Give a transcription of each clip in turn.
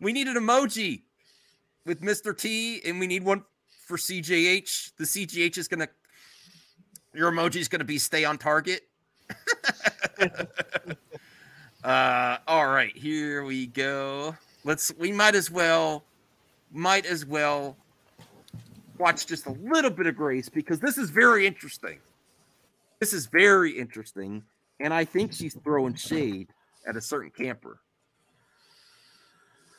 We need an emoji with Mr. T, and we need one for CJH. The CJH is going to, your emoji is going to be stay on target. All right, here we go. We might as well watch just a little bit of Grace, because this is very interesting. This is very interesting, and I think she's throwing shade at a certain camper.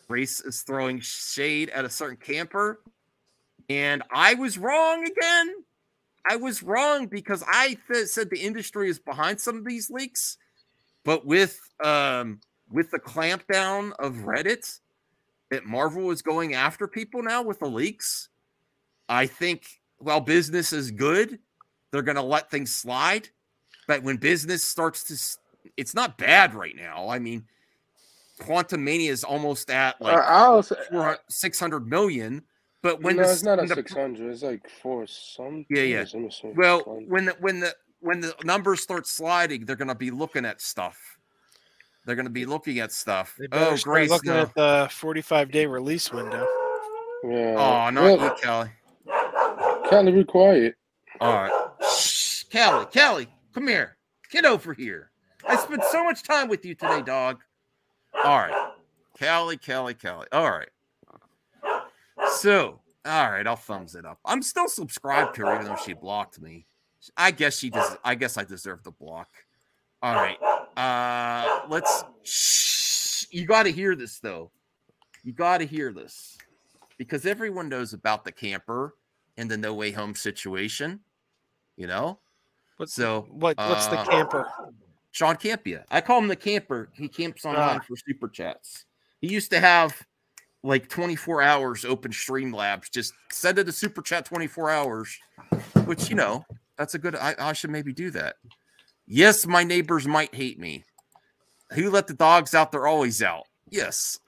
Grace is throwing shade at a certain camper, and I was wrong again. I was wrong, because I said the industry is behind some of these leaks, but with the clampdown of Reddit, that Marvel is going after people now with the leaks. I think while business is good, they're going to let things slide. But when business starts to, it's not bad right now. I mean, Quantumania is almost at like 600 million. But when it's not at 600, it's like 4 something. Yeah, yeah. Well, when the numbers start sliding, they're going to be looking at stuff. They're going to be looking at stuff. Oh, Grace, looking at the 45-day release window. Yeah. Oh, not you, Kelly. Kelly, be quiet. All right. Shh, Kelly, Kelly, come here. Get over here. I spent so much time with you today, dog. All right. Kelly, Kelly, Kelly. All right. So, all right, I'll thumbs it up. I'm still subscribed to her, even though she blocked me. I guess I deserve the block. All right. Let's. Shh, you got to hear this, though. You got to hear this, because everyone knows about the camper and the No Way Home situation, you know. What's the camper? John Campea. I call him the camper. He camps online for super chats. He used to have like 24 hours open Streamlabs. Just send it a super chat 24 hours, which, you know, that's a good. I should maybe do that. Yes, my neighbors might hate me. Who let the dogs out? They're always out. Yes.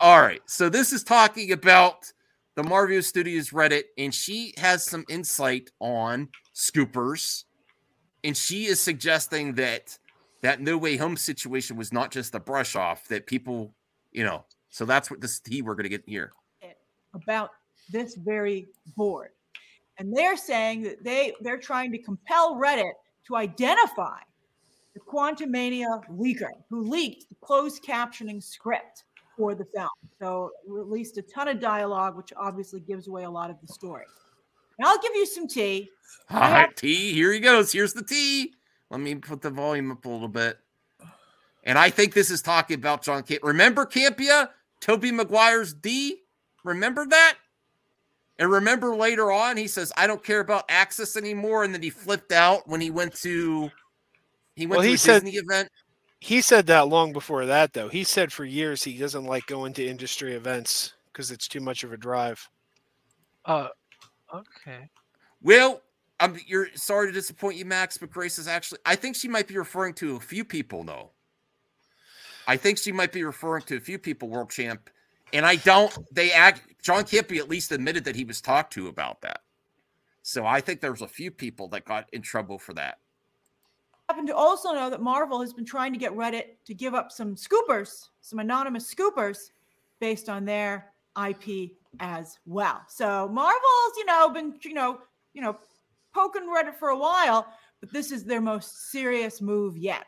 All right. So this is talking about the Marvel Studios Reddit, and she has some insight on scoopers, and she is suggesting that that No Way Home situation was not just a brush off, that people, you know, so that's what this tea we're going to get here. About this very board. And they're saying that they're trying to compel Reddit to identify the Quantumania leaker who leaked the closed captioning script for the film. So released a ton of dialogue, which obviously gives away a lot of the story. And I'll give you some tea. All right, tea. Here he goes. Here's the tea. Let me put the volume up a little bit. And I think this is talking about John Campea. Remember Campea? Toby Maguire's D? Remember that? And remember later on, he says, I don't care about access anymore. And then he flipped out when he went to a Disney event. He said that long before that, though. He said for years he doesn't like going to industry events because it's too much of a drive. Okay. Well, you're sorry to disappoint you, Max, but Grace is actually, I think she might be referring to a few people, though. I think she might be referring to a few people, World Champ. And I don't, John Campea at least admitted that he was talked to about that. So I think there's a few people that got in trouble for that. I happen to also know that Marvel has been trying to get Reddit to give up some scoopers, some anonymous scoopers, based on their IP as well. So Marvel's, you know, been, you know, poking Reddit for a while, but this is their most serious move yet.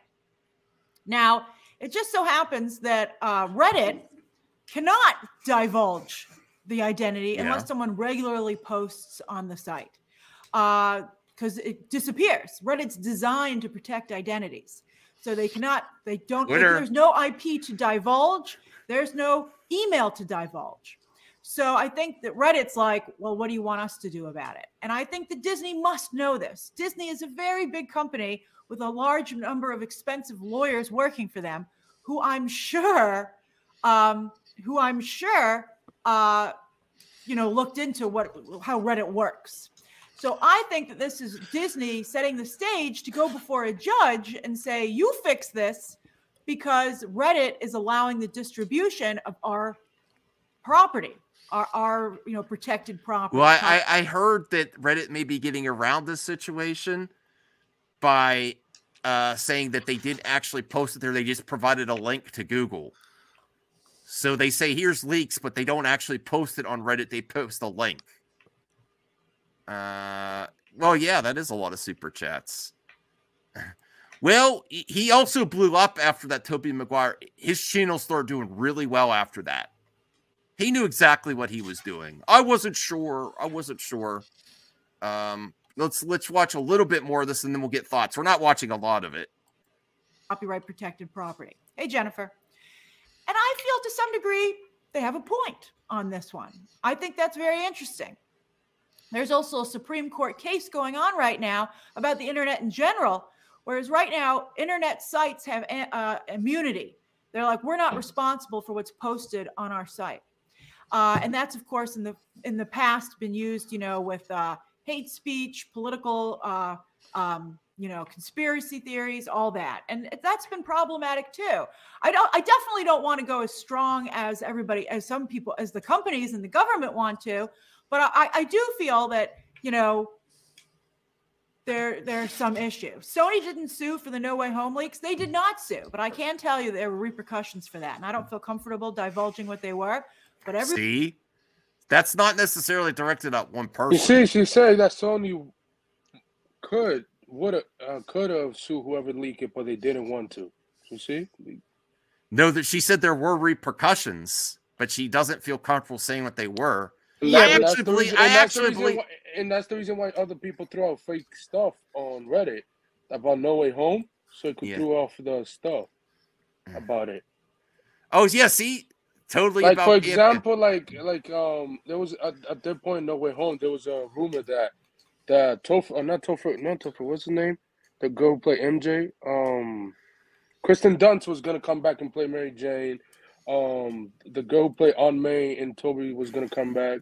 Now, it just so happens that Reddit cannot divulge the identity unless someone regularly posts on the site, because it disappears. Reddit's designed to protect identities. So they cannot, they don't, there's no IP to divulge. There's no email to divulge. So I think that Reddit's like, well, what do you want us to do about it? And I think that Disney must know this. Disney is a very big company with a large number of expensive lawyers working for them, who I'm sure, you know, looked into how Reddit works. So I think that this is Disney setting the stage to go before a judge and say, you fix this, because Reddit is allowing the distribution of our property, our you know, protected property. Well, I heard that Reddit may be getting around this situation by saying that they did actually post it there. They just provided a link to Google. So they say, here's leaks, but they don't actually post it on Reddit. They post the link. Well, yeah, that is a lot of super chats. Well, he also blew up after that, Toby Maguire. His channel started doing really well after that. He knew exactly what he was doing. I wasn't sure. I wasn't sure. Let's watch a little bit more of this, and then we'll get thoughts. We're not watching a lot of it. Copyright protected property. Hey, Jennifer. And I feel to some degree they have a point on this one. I think that's very interesting. There's also a Supreme Court case going on right now about the internet in general, whereas right now internet sites have immunity. They're like, we're not responsible for what's posted on our site. And that's, of course, in the past been used, you know, with hate speech, political, you know, conspiracy theories, all that. And that's been problematic too. I definitely don't want to go as strong as everybody, as some people, as the companies and the government want to, but I do feel that, you know, there's some issue. Sony didn't sue for the No Way Home leaks. They did not sue, but I can tell you there were repercussions for that. And I don't feel comfortable divulging what they were, but see, that's not necessarily directed at one person. You see, she said that Sony could have sued whoever leaked it, but they didn't want to. You see? No, that she said there were repercussions, but she doesn't feel comfortable saying what they were. I actually believe, and that's the reason why other people throw out fake stuff on Reddit about No Way Home, so it could throw off the stuff about it. Oh yeah, see, totally. Like about, for example, like there was at that point in No Way Home, there was a rumor that not Topher, what's his name? The girl who played MJ. Kirsten Dunst was gonna come back and play Mary Jane. The girl who played Aunt May and Toby was gonna come back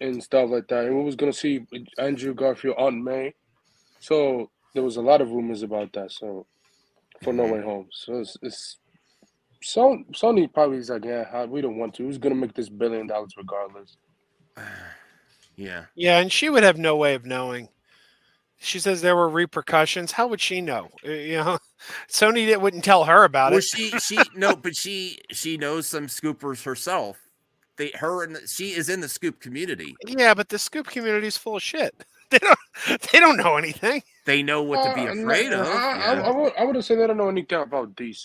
and stuff like that. And we was gonna see Andrew Garfield Aunt May. So there was a lot of rumors about that. So for No Way Home. So it's Sony probably is like, yeah, we don't want to. Who's gonna make this $1 billion regardless? Yeah. Yeah, and she would have no way of knowing. She says there were repercussions. How would she know? You know, Sony wouldn't tell her about it. She no, but she knows some scoopers herself. She is in the scoop community. Yeah, but the scoop community is full of shit. They don't know anything. They know what to be afraid of. I wouldn't say they don't know anything about DC.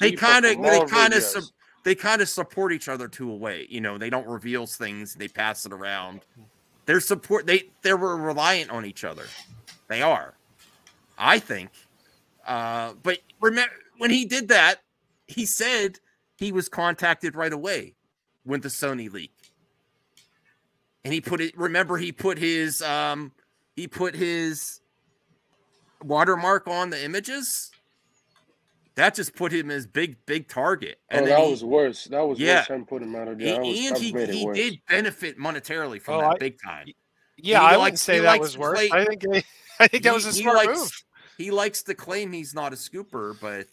They kind of support each other to a way. You know, they don't reveal things. They pass it around. Their support, they were reliant on each other. They are, I think. But remember, when he did that, he said he was contacted right away with the Sony leak, and he put it. Remember, he put his watermark on the images. That just put him as big target. And that was worse. That was worse than putting him out of jail. He did benefit monetarily from that big time. Yeah, I wouldn't say that was worse. I think that was a smart move. He likes to claim he's not a scooper, but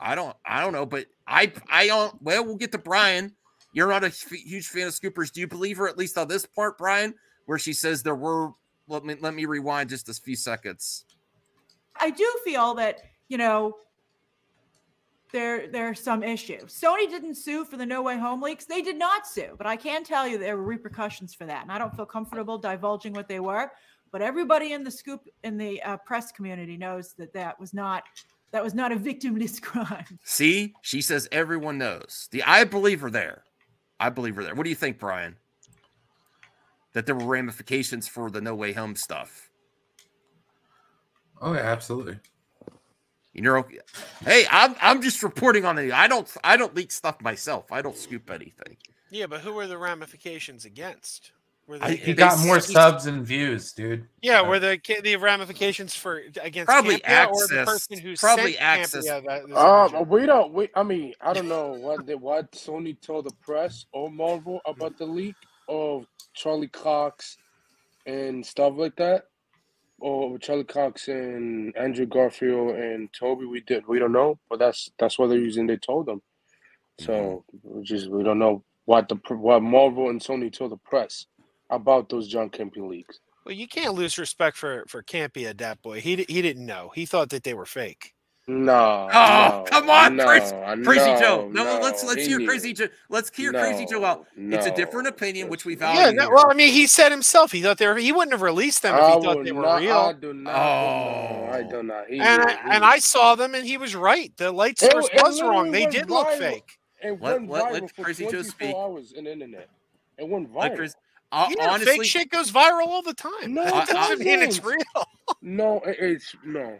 I don't know. But I don't. Well, we'll get to Brian. You're not a huge fan of scoopers. Do you believe her at least on this part, Brian, where she says there were? Let me rewind just a few seconds. I do feel that, you know, there's some issue. Sony didn't sue for the No Way Home leaks. They did not sue, but I can tell you there were repercussions for that. And I don't feel comfortable divulging what they were, but everybody in the press community knows that that was not a victimless crime. See, she says everyone knows. I believe her there. I believe her there. What do you think, Brian? That there were ramifications for the No Way Home stuff. Oh, yeah, absolutely. You're okay. Hey, I'm just reporting on it. I don't leak stuff myself. I don't scoop anything. Yeah, but who were the ramifications against? He got more subs and views, dude. Yeah, were the ramifications for against probably Campea, or the person who probably access? I don't know what Sony told the press or Marvel about the leak of Charlie Cox and stuff like that. Or Charlie Cox and Andrew Garfield and Toby, we don't know, but that's what they're using. They told them, so we don't know what Marvel and Sony told the press about those John Campea leaks. Well, you can't lose respect for Campea, that boy. He didn't know. He thought that they were fake. No. Oh, no, come on, Crazy Joe. No, let's hear Crazy Joe. Let's hear Crazy Joe out. No, it's a different opinion, which we value. Yeah, no, well, I mean, he said himself he thought they were, he wouldn't have released them if he thought they were real. I do not. Oh, I do not. And I saw them, and he was right. The light source was wrong. They did look fake. Let Crazy Joe speak. It went viral. Honestly, fake shit goes viral all the time. No, it doesn't mean it's real. No, it's no.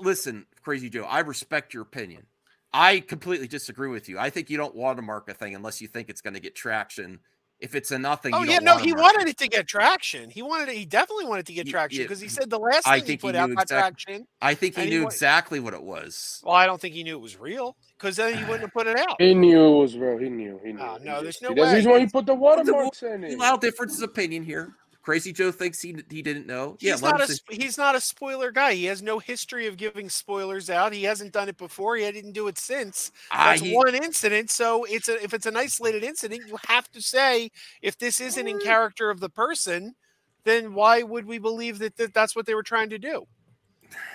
Listen, Crazy Joe, I respect your opinion. I completely disagree with you. I think you don't watermark a thing unless you think it's going to get traction. If it's a nothing, he wanted it to get traction. He wanted it. He definitely wanted to get traction because he said the last thing he put out got traction. I think he knew exactly what it was. Well, I don't think he knew it was real because then he wouldn't have put it out. He knew it was real. He knew. He knew. Oh, no, there's no way. He's when he put the watermarks in it. Allow differences of opinion here. Crazy Joe thinks he didn't know. He's he's not a spoiler guy. He has no history of giving spoilers out. He hasn't done it before. He didn't do it since. That's one incident. So it's if it's an isolated incident, you have to say if this isn't in character of the person, then why would we believe that, that's what they were trying to do?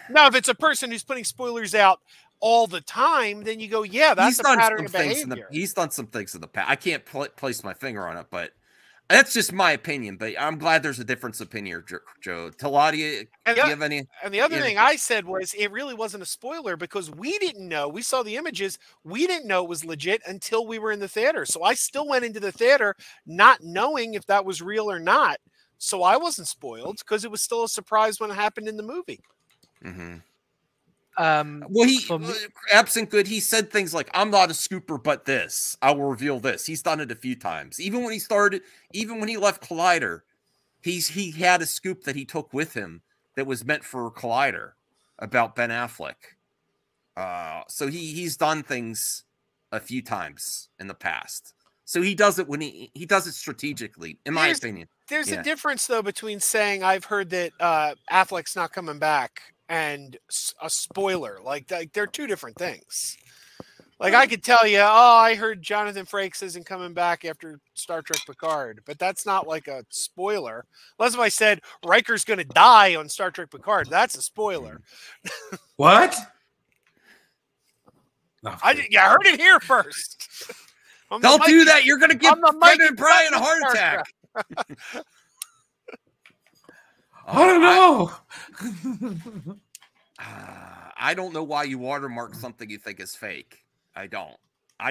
Now, if it's a person who's putting spoilers out all the time, then you go, yeah, that's a pattern of behavior. He's done some things in the past. I can't place my finger on it, but. That's just my opinion, but I'm glad there's a difference of opinion here, Joe. Taladia, do you have any? And the other thing I said was it really wasn't a spoiler because we didn't know. We saw the images. We didn't know it was legit until we were in the theater. So I still went into the theater not knowing if that was real or not. So I wasn't spoiled because it was still a surprise when it happened in the movie. Mm-hmm. Well, absent good. He said things like, "I'm not a scooper, but this I will reveal this." He's done it a few times. Even when he started, even when he left Collider, he had a scoop that he took with him that was meant for Collider about Ben Affleck. So he's done things a few times in the past. So he does it when he does it strategically, in my opinion. There's a difference though between saying I've heard that Affleck's not coming back. And a spoiler, like they're two different things. Like I could tell you, oh, I heard Jonathan Frakes isn't coming back after Star Trek Picard, but that's not like a spoiler. Unless if I said Riker's going to die on Star Trek Picard, that's a spoiler. What? I heard it here first. Don't do that. You're going to give Kevin Bryan a heart attack. I don't know. I don't know why you watermark something you think is fake. I don't.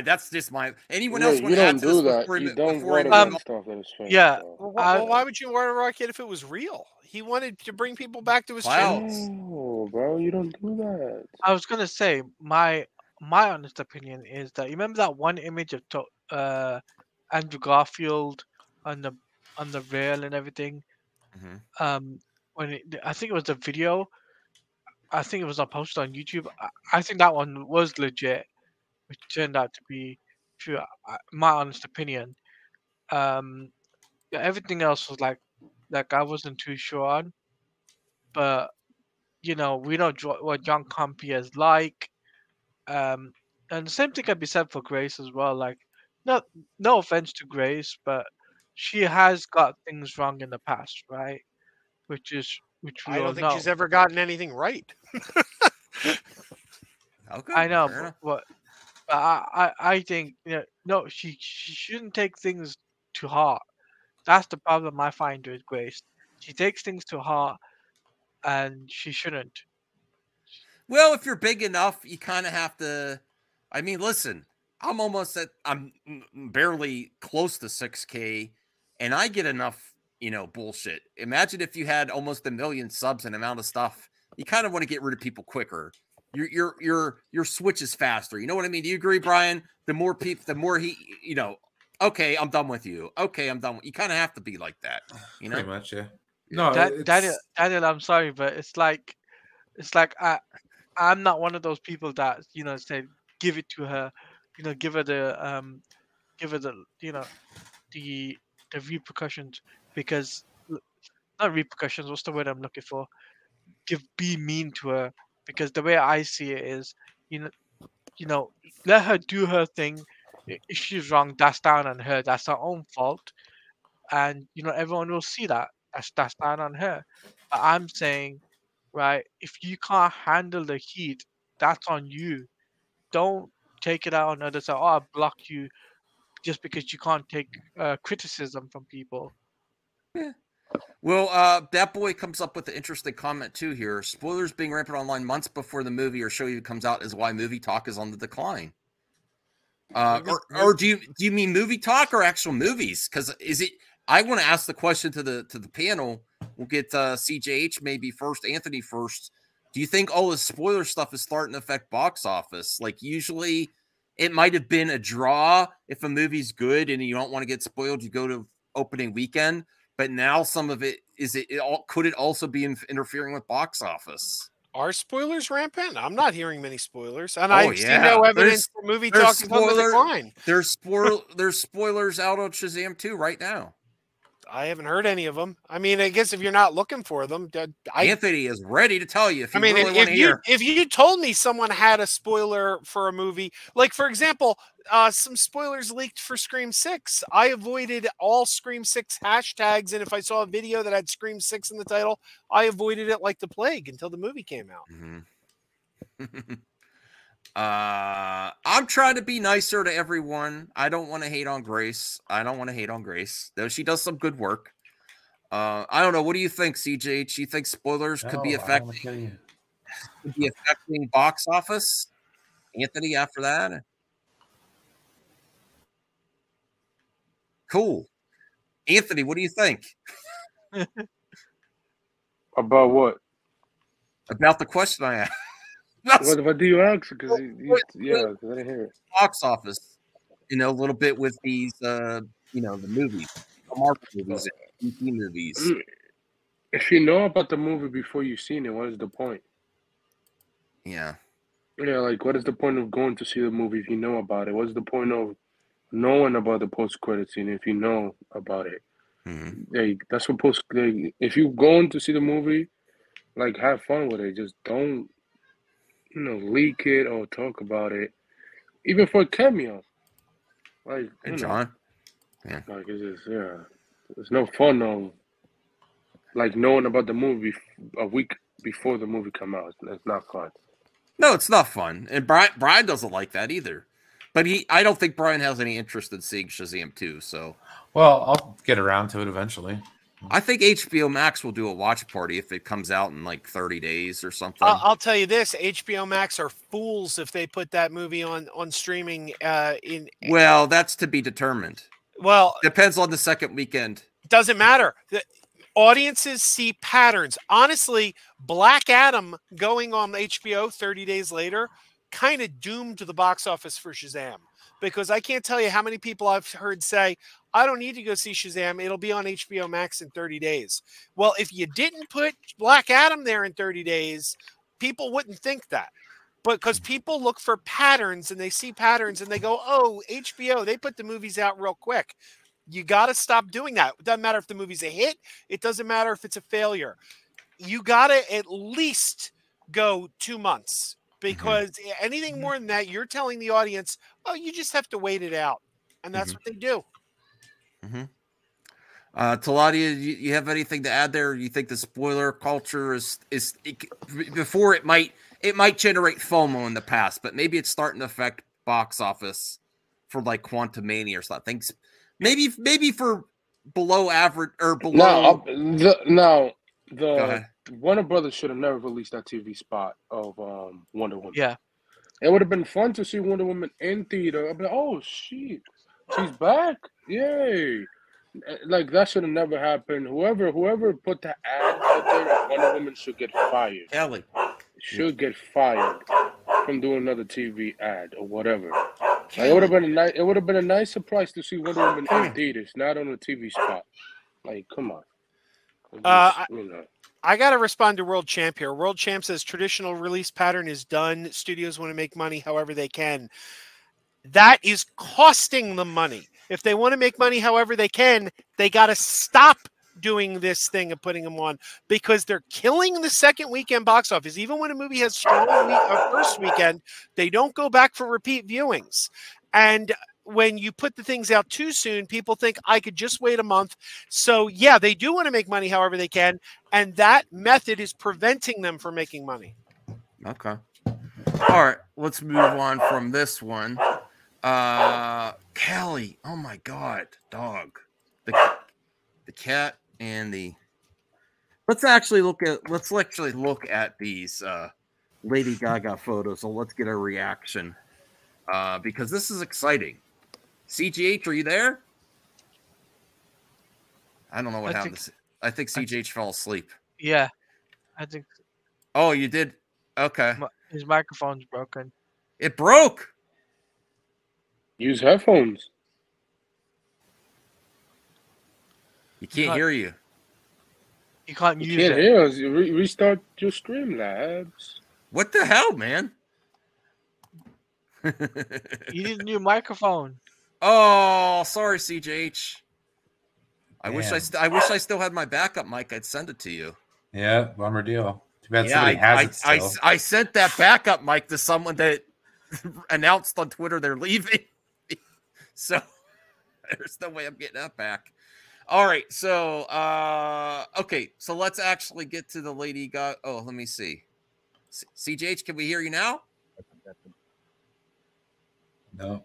That's just my. Anyone else want to add to this? Yeah. Well, why would you watermark it if it was real? He wanted to bring people back to his channels. Oh, bro, you don't do that. I was gonna say my honest opinion is that you remember that one image of Andrew Garfield on the rail and everything. Mm-hmm. I think it was a video. I think it was posted on YouTube. I think that one was legit, which turned out to be true. My honest opinion. Everything else was like I wasn't too sure on. But you know, we know what John Campea is like. And the same thing can be said for Grace as well. Like, no offense to Grace, but. She has got things wrong in the past, right? Which we all know. I don't think she's ever gotten anything right. Okay, I know, but I think no, she shouldn't take things to heart. That's the problem I find with Grace. She takes things to heart, and she shouldn't. Well, if you're big enough, you kind of have to. I mean, listen, I'm barely close to 6K. And I get enough, bullshit. Imagine if you had almost a million subs and amount of stuff. You kind of want to get rid of people quicker. Your switch is faster. You know what I mean? Do you agree, Brian? The more people, the more he, okay, I'm done with you. Okay, I'm done with you. You kind of have to be like that. Pretty much, yeah. No, Daniel, I'm sorry, but it's like I'm not one of those people that say give it to her, give her the repercussions, because not repercussions, what's the word I'm looking for? Be mean to her, because the way I see it is, let her do her thing. If she's wrong, that's down on her. That's her own fault, and everyone will see that. That's down on her. But I'm saying right? If you can't handle the heat, that's on you. Don't take it out on others. Say, oh, I block you just because you can't take criticism from people. Yeah. Well, that boy comes up with an interesting comment too here. Spoilers being rampant online months before the movie or show even comes out is why movie talk is on the decline. Or do you mean movie talk or actual movies? Because is it? I want to ask the question to the panel. We'll get CJH maybe first, Anthony first. Do you think all this spoiler stuff is starting to affect box office? Like usually, it might have been a draw if a movie's good and you don't want to get spoiled. You go to opening weekend. But now some of it is could it also be interfering with box office? Are spoilers rampant? I'm not hearing many spoilers, and I see no evidence for movie talk is on the decline. There's spoilers out on Shazam 2 right now. I haven't heard any of them. I mean, I guess if you're not looking for them, Anthony is ready to tell you. If you told me someone had a spoiler for a movie, like for example, some spoilers leaked for Scream 6. I avoided all Scream 6 hashtags, and if I saw a video that had Scream 6 in the title, I avoided it like the plague until the movie came out. Mm-hmm. I'm trying to be nicer to everyone. I don't want to hate on Grace. Though she does some good work. I don't know. What do you think, CJ? Do you think spoilers could be affecting box office? Anthony, after that? Cool. Anthony, what do you think? About what? About the question I asked. What do you ask? Because I didn't hear it. Box office, a little bit with these, the movies, the Marvel movies, and DC movies. If you know about the movie before you've seen it, what is the point? Yeah. Yeah, like what is the point of going to see the movie if you know about it? What's the point of knowing about the post-credit scene if you know about it? Mm-hmm. Like that's what if you're going to see the movie, like have fun with it. Just don't. Leak it or talk about it, even for a cameo. Like John, it's no fun of like knowing about the movie a week before the movie come out. It's not fun. No, it's not fun, and Brian doesn't like that either. But I don't think Brian has any interest in seeing Shazam 2. So, well, I'll get around to it eventually. I think HBO Max will do a watch party if it comes out in like 30 days or something. I'll tell you this, HBO Max are fools if they put that movie on streaming. Well, that's to be determined. Well, depends on the second weekend. Doesn't matter. The audiences see patterns. Honestly, Black Adam going on HBO 30 days later kind of doomed the box office for Shazam. Because I can't tell you how many people I've heard say, I don't need to go see Shazam. It'll be on HBO Max in 30 days. Well, if you didn't put Black Adam there in 30 days, people wouldn't think that. But because people look for patterns and they see patterns and they go, oh, HBO, they put the movies out real quick. You got to stop doing that. It doesn't matter if the movie's a hit. It doesn't matter if it's a failure. You got to at least go 2 months. Because anything more than that, you're telling the audience, oh, you just have to wait it out. And that's what they do. Mm-hmm. Taladia, you have anything to add there? You think the spoiler culture might generate FOMO in the past, but maybe it's starting to affect box office for like Quantumania or something. Maybe for below average or below. Go ahead. Warner Brothers should have never released that TV spot of Wonder Woman. Yeah. It would have been fun to see Wonder Woman in theater. I'd be like, oh, shit. She's back? Yay. Like, that should have never happened. Whoever put the ad out there, Wonder Woman should get fired. Ellie. Should get fired from doing another TV ad or whatever. Like, it would have been a nice surprise to see Wonder Woman in theaters, not on a TV spot. Like, come on. I got to respond to World Champ here. World Champ says traditional release pattern is done. Studios want to make money however they can. That is costing them money. If they want to make money however they can, they got to stop doing this thing of putting them on because they're killing the second weekend box office. Even when a movie has strong first weekend, they don't go back for repeat viewings. And when you put the things out too soon, people think I could just wait a month. So yeah, they do want to make money however they can. And that method is preventing them from making money. Okay. All right. Let's move on from this one. Callie. Oh my God. Dog. The cat and the, let's actually look at these, Lady Gaga photos. So let's get a reaction. Because this is exciting. CGH, are you there? I don't know what happened. I think CGH fell asleep. Yeah. I think. Oh, you did? Okay. His microphone's broken. It broke. Use headphones. You can't hear you. You can't use it. You can't hear us. Restart your Streamlabs. What the hell, man? You need a new microphone. Oh, sorry, CJH. I wish I still had my backup mic. I'd send it to you. Yeah, bummer deal. Too bad somebody has it still. I sent that backup mic to someone that announced on Twitter they're leaving. So there's no way I'm getting that back. All right, so okay, so let's actually get to the Lady Gaga. Oh, let me see. CJH, can we hear you now? No.